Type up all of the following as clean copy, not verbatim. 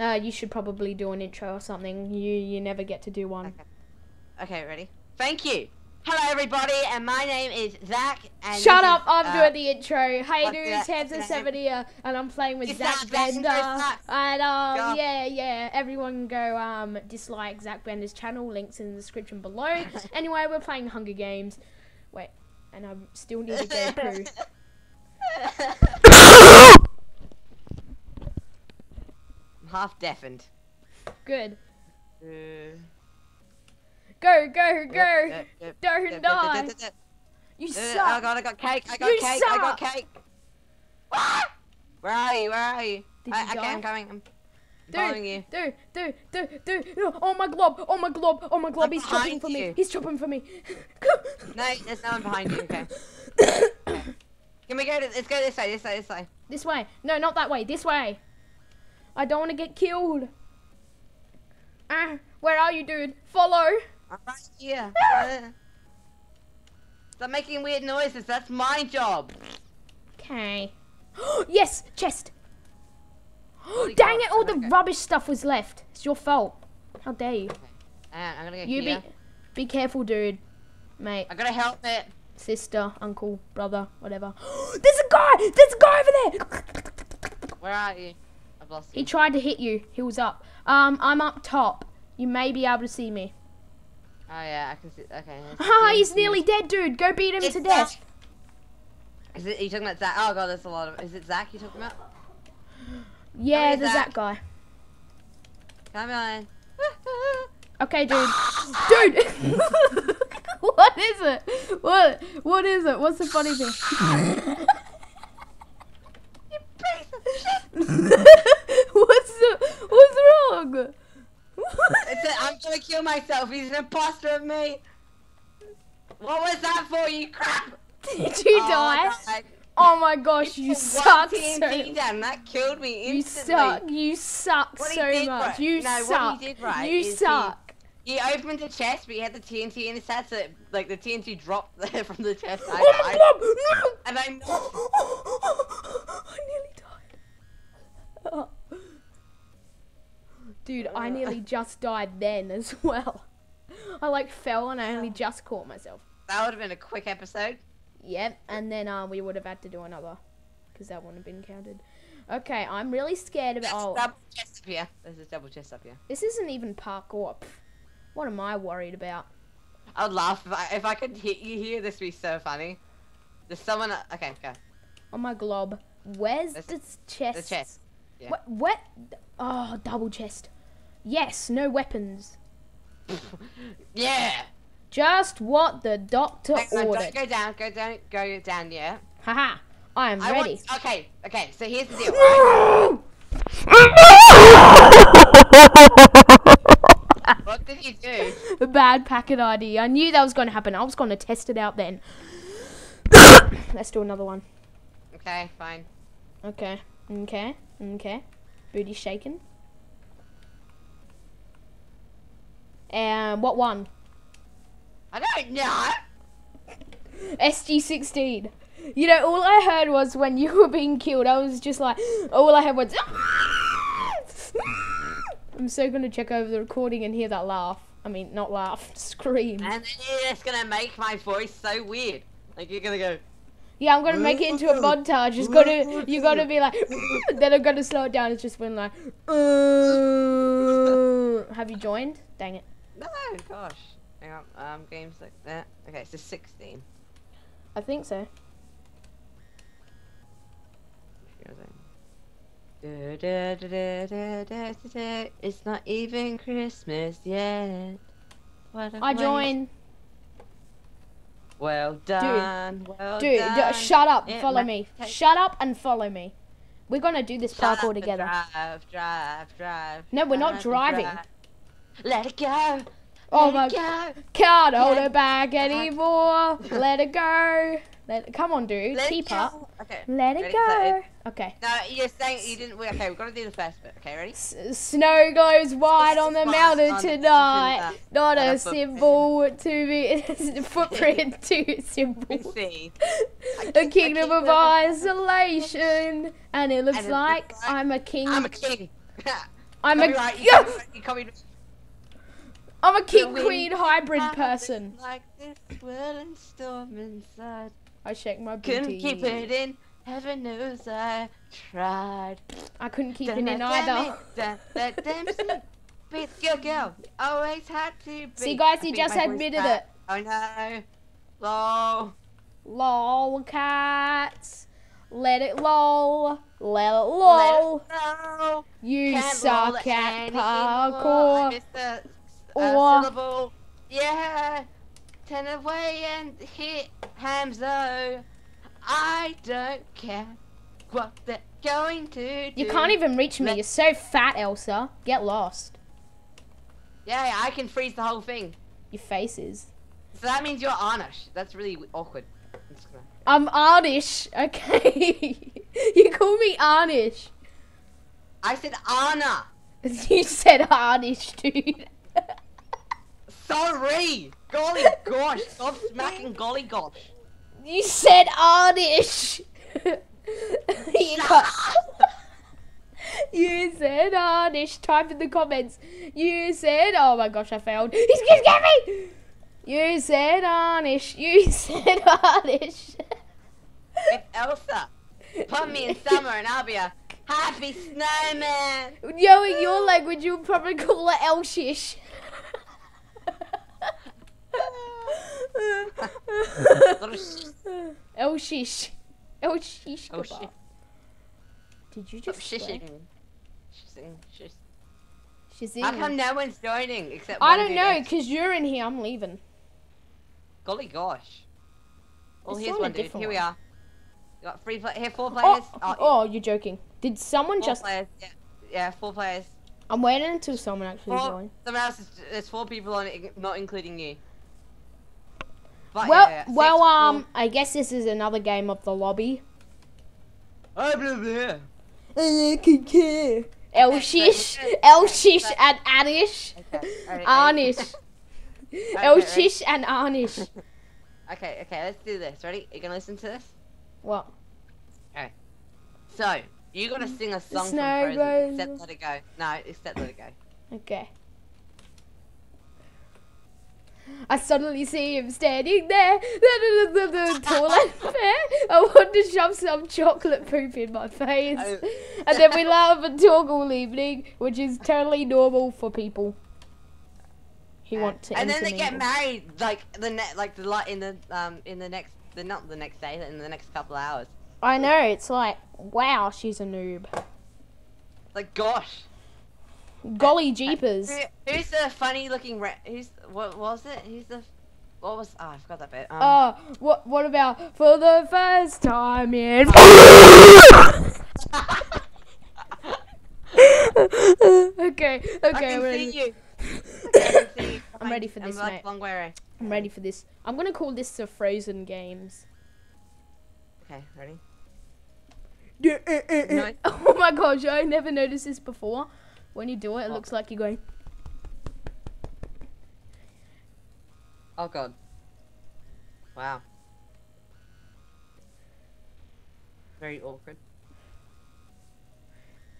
You should probably do an intro or something. You never get to do one. Okay, ready? Thank you. Hello, everybody, and my name is Zach. And shut up! I'm doing the intro. Hey, dudes, Hamzo7 here, and I'm playing with Zach Bender. And yeah, everyone go dislike Zach Bender's channel. Links in the description below. Anyway, we're playing Hunger Games. Wait, and I still need to go through. I'm half deafened. Good. Go! Don't die! You suck! Oh god, I got cake! I got cake! Where are you? Okay, I'm coming. I'm following you. Dude! Oh my glob! He's chopping for me! No, there's no one behind you. Okay. Can we go? Let's go this way. This way? No, not that way. This way. I don't want to get killed. Where are you, dude? Follow. I'm right here. Stop making weird noises. That's my job. Okay. Yes, chest. Dang it! All the rubbish stuff was left. It's your fault. How dare you? I'm gonna go here. Be careful, dude. Mate. I gotta help it. Sister, uncle, brother, whatever. There's a guy. Over there. Where are you? I've lost you. He tried to hit you. He was up. I'm up top. You may be able to see me. Oh yeah, I can see. Okay. Ah, he's nearly dead, dude. Go beat him to death. Is it? Are you talking about Zach? Oh god, there's a lot of. Is it Zach you talking about? Yeah, the Zach guy. Come on. Okay, dude. Dude. What is it? What is it? What's the funny thing? You piece of shit. What's wrong? I'm gonna kill myself. He's an imposter of me. What was that for, you crap? Did you die? God. Oh my gosh, you suck so down. That killed me instantly. You suck so much. What he did right is He opened the chest, but he had the TNT in his head, so it, like the TNT dropped from the chest. Oh my God! No! I nearly died. Oh. Dude, I nearly just died then as well. I like fell and I only just caught myself. That would have been a quick episode. Yep, and then we would have had to do another because that wouldn't have been counted. Okay, I'm really scared about. Oh, double chest up here. There's a double chest up here. This isn't even parkour. Pff, what am I worried about? I would laugh if I could hit you here. This would be so funny. There's someone. Okay, go. Oh my glob. Where's this chest? The chest. Yeah. What? Oh, double chest. Yes, no weapons. Yeah. Just what the doctor ordered. Go down, yeah. Haha, I am ready. Okay, so here's the deal. What did you do? A bad packet ID. I knew that was going to happen. I was going to test it out then. Let's do another one. Okay, fine. Okay. Booty shaking. And what one? I don't know. SG16. You know, all I heard was when you were being killed. I was just like, all I heard was. I'm so gonna check over the recording and hear that laugh. I mean, not laugh, scream. And then it's gonna make my voice so weird. Like you're gonna go. Yeah, I'm gonna make it into a montage. You gotta be like, then I'm gonna slow it down. It's just when like, have you joined? Dang it. No, gosh. Hang on. Games like that. Okay, so 16. I think so. It's not even Christmas yet. I join. Well done. Dude, shut up. Follow me. Shut up and follow me. We're going to do this parkour together. Drive. No, we're not driving. Let it go. Oh my God. Can't hold it back anymore. Let it go. Come on, dude. Keep up. Okay. Let it go. Okay. No, you're saying you didn't. Okay, we've got to do the first bit. Okay, ready? Snow glows white on the mountain tonight. Not a symbol to be. Footprint to symbols. A kingdom of isolation. And it looks like I'm a king. I'm a king queen hybrid person. Like this swirling storm inside. I shake my booty. Couldn't keep it in. Heaven knows I tried. I couldn't keep it in either. That damn girl. Always had to be. See, guys, he just admitted it. Oh no. Lol. Lol, cats. Let it lol. Let it lol. You can't suck at parkour. Syllable. Yeah. Turn away and hit Hamzo. I don't care what they're going to do. You can't even reach me. You're so fat, Elsa. Get lost. Yeah, I can freeze the whole thing. Your face is. So that means you're Arnish. That's really awkward. I'm Arnish. Okay. You call me Arnish. I said Anna. You said Arnish, dude. Sorry. Golly gosh. Stop smacking golly gosh. You said Arnish. You said Arnish. Type in the comments. You said. Oh my gosh, I failed. He's gonna get me. You said Arnish. You said Arnish. It's Elsa. Put me in summer and I'll be a happy snowman. Yo, in your language, you'll probably call it Elshish. Elshish. Elshish. Oh, did you just shizing? How come no one's joining except I don't know, because you're in here. I'm leaving. Golly gosh. Well, here's one dude. Here we are. You got four players. Oh, you're joking. Did someone just... Players. Yeah, four players. I'm waiting until someone actually joins. Someone else is... There's four people on it, not including you. But well, yeah, I guess this is another game of the lobby. I believe it. I can care. Elshish. Elshish and Anish. Okay. Arnish. Okay, Elshish and Arnish. Okay, let's do this. Ready? Are you gonna listen to this? What? Alright. So, you gotta sing a song from Frozen, except let it go. No, except let it go. Okay. I suddenly see him standing there, tall and fair. I want to shove some chocolate poop in my face. And then we laugh and talk all evening, which is totally normal for people who want to. And then they get married, in the next couple of hours. I know. It's like, wow, she's a noob. Like, gosh. Golly jeepers. Who's the funny looking I forgot that bit. What about for the first time in Okay, I'm ready for this, mate. I'm ready for this. I'm gonna call this the Frozen Games. Okay, ready? No. Oh my gosh, I never noticed this before. When you do it, it looks like you're going. Oh god! Wow. Very awkward.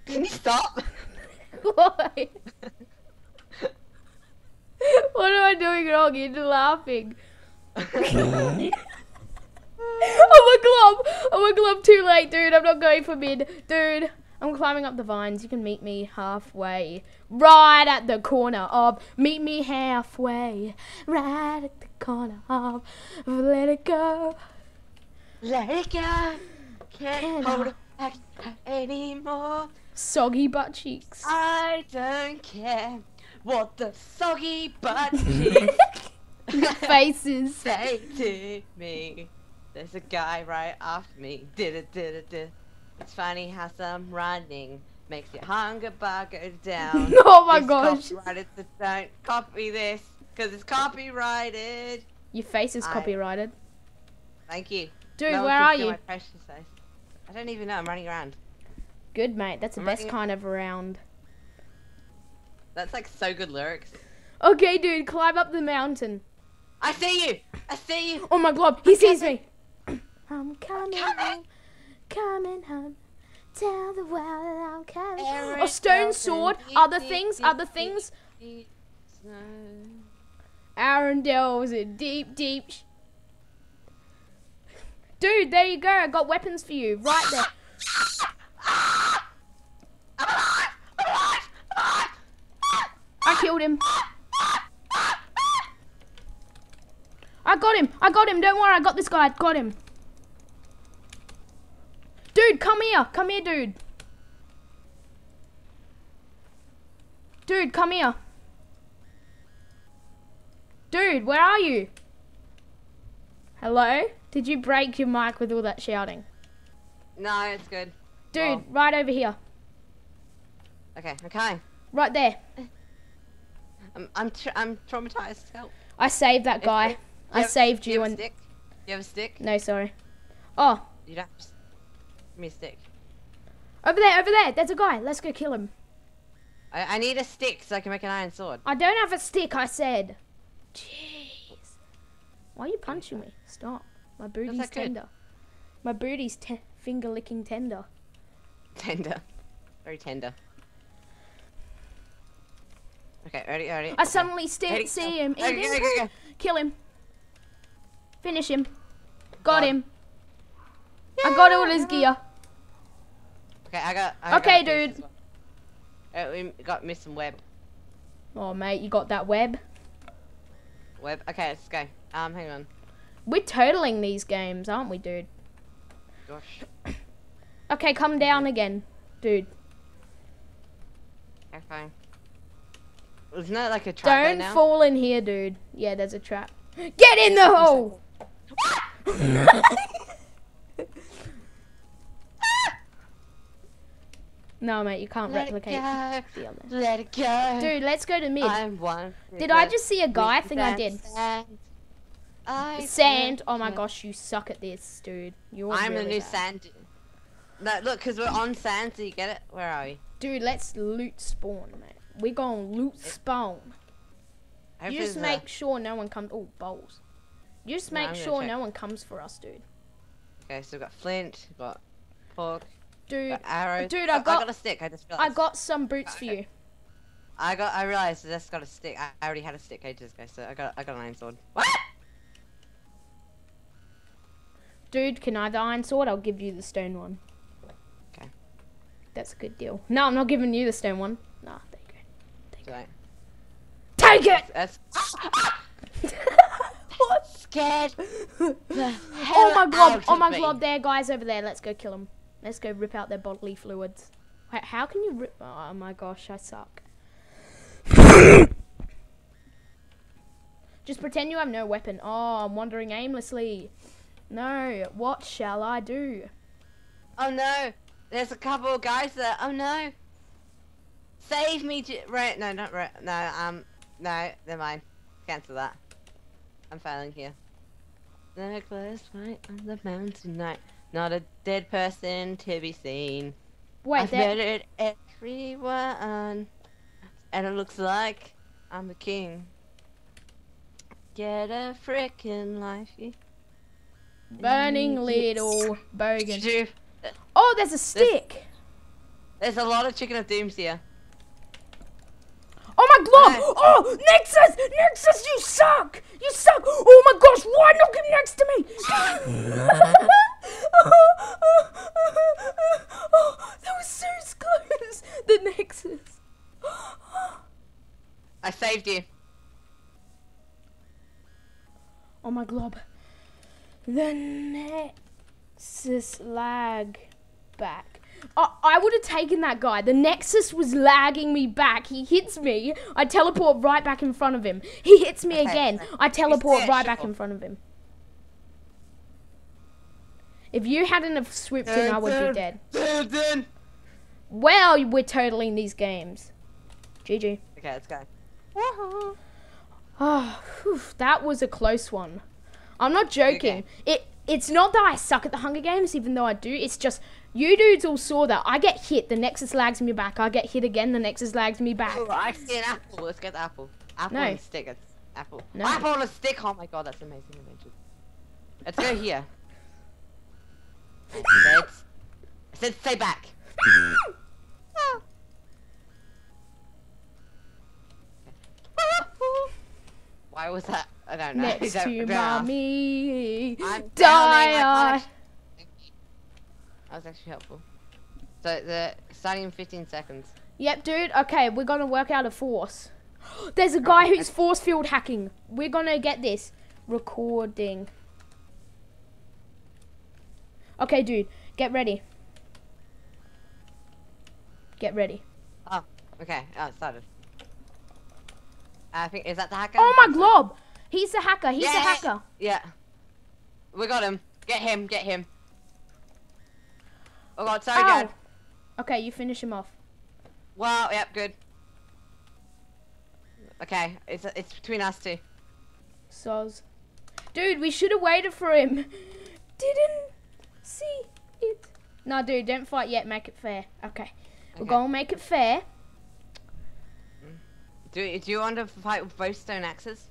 Can you stop? Why? What am I doing wrong? You're laughing. I'm a glob. Too late, dude. I'm not going for mid, dude. I'm climbing up the vines. You can meet me halfway. Right at the corner of. Meet me halfway. Right at the corner of. Let it go. Let it go. Can't hold it back anymore. Soggy butt cheeks. I don't care what the soggy butt cheeks faces say to me. There's a guy right after me. It's funny how some running makes your hunger bar go down. Oh my gosh. Don't copy this, because it's copyrighted. Your face is copyrighted. Thank you. Dude, no, where are you? I don't even know. I'm running around. Good, mate. That's the best kind of round. That's like so good lyrics. Okay, dude. Climb up the mountain. I see you. I see you. Oh my god. He sees me. I'm coming. Coming home Tell the world I'm coming. A stone sword. Other things. Arendelle was a deep. Dude, there you go. I got weapons for you right there. I killed him. I got him. Don't worry. I got this guy. Got him. Dude, come here, dude. Dude, come here. Dude, where are you? Hello? Did you break your mic with all that shouting? No, it's good. Dude, well, right over here. Okay. Right there. I'm traumatized. Help. I saved that guy. I saved you. Do you have a stick? No, sorry. Oh. You don't. Give me a stick. Over there. There's a guy. Let's go kill him. I need a stick so I can make an iron sword. I don't have a stick, I said. Jeez. Why are you punching me? Stop. My booty's tender. My booty's finger-licking tender. Tender. Very tender. Okay, ready. I suddenly see him. Go. Kill him. Finish him. Got him. Yeah, I got all his gear. Okay, I got, dude. As well. We got me some web. Oh, mate, you got that web? Web? Okay, let's go. Hang on. We're totaling these games, aren't we, dude? Gosh. Okay, come down again, dude. Okay. Isn't that like a trap there now? Don't fall in here, dude. Yeah, there's a trap. Get in the hole! No, mate, you can't replicate. Let it go. Dude, let's go to mid. Did I just see a guy? I think I did. Sand. Oh my gosh, you suck at this, dude. I'm really bad. No, look, because we're on sand, so you get it? Where are we? Dude, let's loot spawn, mate. We're going to loot spawn. You just make sure no one comes. Oh, bowls. You just make sure no one comes for us, dude. Okay, so we've got flint, we've got pork. Dude, I got a stick. I just realized. I got some boots for you. I realized that's got a stick. I already had a stick ages ago, so I got an iron sword. What? Dude, can I have the iron sword? I'll give you the stone one. Okay. That's a good deal. No, I'm not giving you the stone one. Nah, there you go. Take it. Take it. What? Scared. Oh my god! There, guys, over there. Let's go kill them. Let's go rip out their bodily fluids. Wait, how can you rip? Oh my gosh, I suck. Just pretend you have no weapon. Oh, I'm wandering aimlessly. No, what shall I do? Oh no, there's a couple of guys there. Oh no. Save me, right? No, not right. No, no, never mind. Cancel that. I'm failing here. No close right on the mountain night. Not a dead person to be seen. Wait, I've murdered everyone, and it looks like I'm the king. Get a frickin' lifey. Burning little bogan. Oh, there's a stick. There's a lot of Chicken of Dooms here. Oh my god! No. Oh, Nexus, you suck! Oh my gosh, why not get next to me? Oh, that was so close. The Nexus. I saved you. Oh my glob. The Nexus lag back. Oh, I would have taken that guy. The Nexus was lagging me back. He hits me. I teleport right back in front of him. He hits me again. I teleport right back in front of him. If you hadn't have swooped in, I would be dead. Well, we're totaling these games. GG. Okay, let's go. Oh, whew, that was a close one. I'm not joking. Okay. It's not that I suck at the Hunger Games, even though I do. It's just you dudes all saw that. I get hit. The Nexus lags me back. I get hit again. The Nexus lags me back. Oh, I see an apple. Let's get the apple. Apple and stick. It's apple. No. Apple and stick. Oh my god, that's amazing. Let's go here. I said stay back. Why was that? I don't know. Next to mommy, die. That was actually helpful. So the starting in 15 seconds. Yep, dude. Okay, we're gonna work out a force. There's a guy who's force field hacking. We're gonna get this recording. Okay, dude, get ready. Get ready. Oh, okay. Oh, it started. I think, is that the hacker? Oh my glob! He's the hacker, he's the hacker. Yeah. We got him. Get him, get him. Oh god, sorry dad. Okay, you finish him off. Wow, yep, good. Okay, it's between us two. Soz. Dude, we should have waited for him. Didn't see it. No, dude, don't fight yet, make it fair. Okay. We're gonna make it fair. Do you want to fight with both stone axes?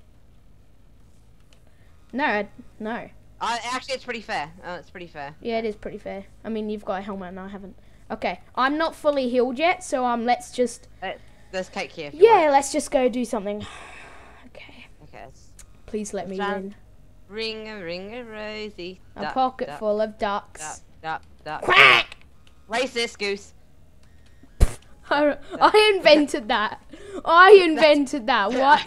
No, no. Actually, it's pretty fair. It's pretty fair. Yeah, it is pretty fair. I mean, you've got a helmet and I haven't. Okay, I'm not fully healed yet, so let's just... Let's take here. Yeah, let's just go do something. Okay. Okay. Please let me win. Ring a rosy. A duck, pocket duck, full of ducks. Duck. Quack! Racist goose. I invented that. I invented that. What?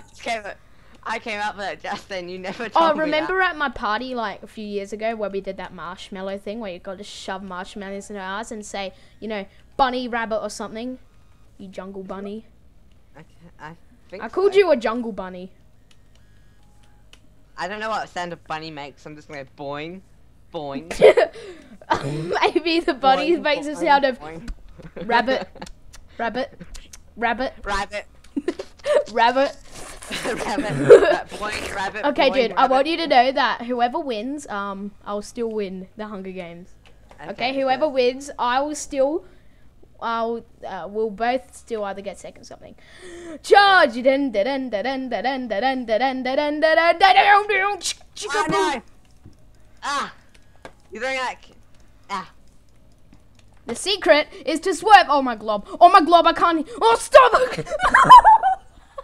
I came up with it just then. You never told me. Oh, remember at my party like a few years ago where we did that marshmallow thing where you got to shove marshmallows in our eyes and say, you know, bunny rabbit or something. You jungle bunny. I called you a jungle bunny. I don't know what sound a bunny makes. I'm just going to boing, boing. Maybe the bunny makes a sound of rabbit. Rabbit. Rabbit. Rabbit. Okay, boing, dude, rabbit. I want you to know that whoever wins, I'll still win the Hunger Games. Okay, whoever wins, I will still, we'll both still either get second or something. Charge! Oh, no. Ah! You're doing like, ah. The secret is to swerve. Oh my glob, I can't. Oh, stop!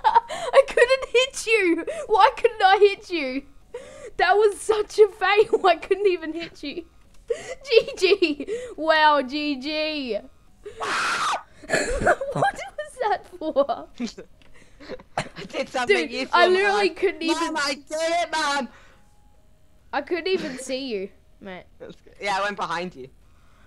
I couldn't hit you. Why couldn't I hit you? That was such a fail. I couldn't even hit you. GG. Wow, GG. What was that for? I did something useful. I literally couldn't even. Mom, I did it, Mom. I couldn't even see you, mate. Yeah, I went behind you.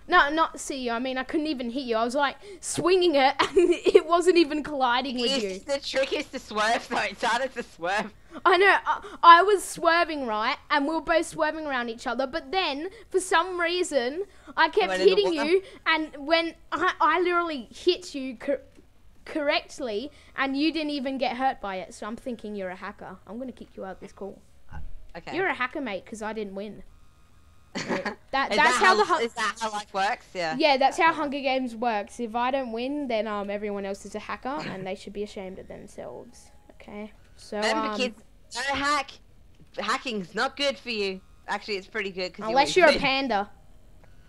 No, not see you. I mean, I couldn't even hit you. I was like swinging it, and it wasn't even colliding with you. The trick is to swerve, though. It's harder to swerve. I know. I was swerving, right? And we were both swerving around each other. But then, for some reason, I kept hitting you. And when I literally hit you correctly, and you didn't even get hurt by it. So I'm thinking you're a hacker. I'm going to kick you out this call. Okay. You're a hacker, mate, because I didn't win. Is that how life works? Yeah. Yeah, that's how Hunger Games works. If I don't win, then everyone else is a hacker, and they should be ashamed of themselves. Okay. So remember, kids, don't hack. Hacking's not good for you. Actually, it's pretty good because unless you're a panda.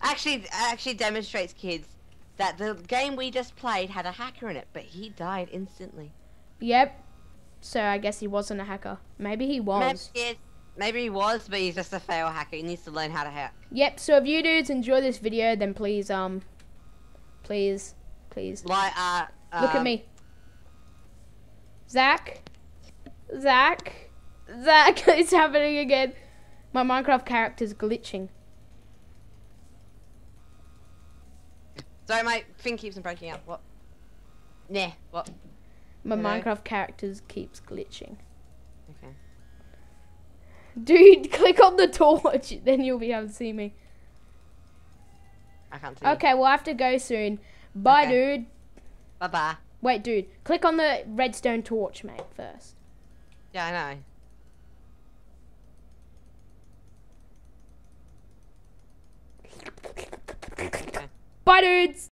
Actually demonstrates kids that the game we just played had a hacker in it, but he died instantly. Yep. So I guess he wasn't a hacker. Maybe he was. Maybe he was, but he's just a fail hacker. He needs to learn how to hack. Yep, so if you dudes enjoy this video, then please, please. Like, look at me. Zach, it's happening again. My Minecraft character's glitching. Sorry, my thing keeps on breaking up. What? Nah, what? My Minecraft character keeps glitching. Okay. Dude, click on the torch, then you'll be able to see me. I can't see. Okay, well, I have to go soon. Bye, dude. Bye-bye. Wait, dude, click on the redstone torch, mate, first. Yeah, I know. Okay. Bye, dudes.